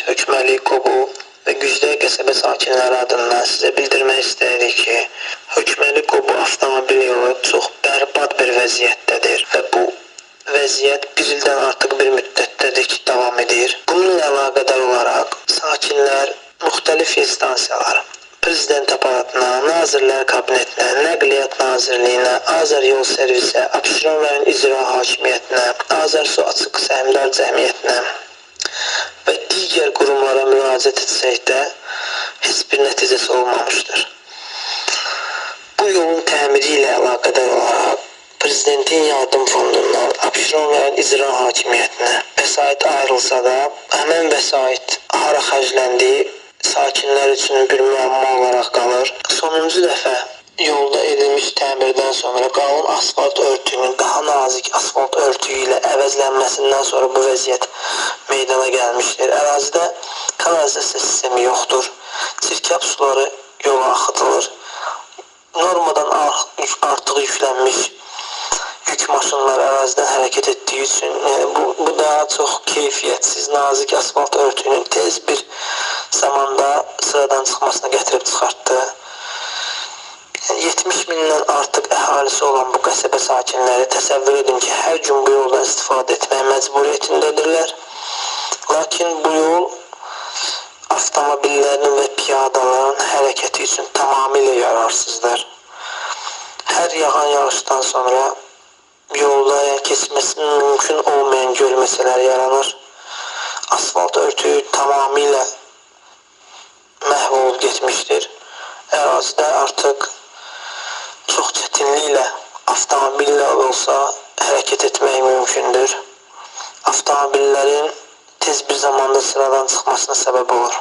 biz Höküməli, Qobu ve Güzde qəsəbə sakinləri adından sizə bildirmək istəyirik ki, Höküməli-Qobu avtomobil yolu çox bərbad bir vəziyyətdədir və bu vəziyyət bir ildən artıq bir müddətdədir ki, davam edir. Bununla əlaqədar olaraq sakinlər müxtəlif instansiyalar, Prezident aparatına, Nazirlər Kabinetinə, Nəqliyyat Nazirliyinə, Azər Yol Servisə, Abşeron rayon İcra Hakimiyyətinə, Azər Su Açıq Səhmdar Cəmiyyətinə və digər qurumlara müraciət etsək də heç bir nəticəsi olmamışdır. Bu yolun təmiri ilə əlaqədar olaraq Prezidentin Yardım Fondundan Abşeron rayon İcra Hakimiyyətinə vəsait ayrılsa da, həmin vəsait hara xərcləndiyi sakinlər üçün bir müəmma olaraq qalır. Sonuncu dəfə yolda edilmiş təmirdən sonra qalın asfalt örtüyünün daha nazik asfalt örtüyü ilə əvəzlənməsindən sonra bu vəziyyət meydana gəlmişdir. Ərazidə kanalizasiya sistemi yoxdur. Çirkab suları yola axıdılır. Normadan artıq yüklənmiş yük maşınları ərazidən hərəkət etdiyi üçün bu daha çox keyfiyyətsiz, nazik asfalt örtüyünün tez bir zamanda sıradan çıxmasına gətirib çıxartdı. 70 mindən artıq əhalisi olan bu qəsəbə sakinləri təsəvvür edin ki, hər gün bu yoldan istifadə etmək məcburiyyətindədirlər. Lakin bu yol avtomobillərin və piyadaların hərəkəti üçün tamamilə yararsızdır. Hər yağan yağışdan sonra yolda keçməsinin mümkün olmayan göl məsələləri yaranır. Asfalt örtüyü tamamilə məhv olub getmişdir. Ərazidə artıq çox çətinliklə avtomobillə olsa hərəkət etmək mümkündür. Avtomobillərin tez bir zamanda sıradan çıxmasına səbəb olur.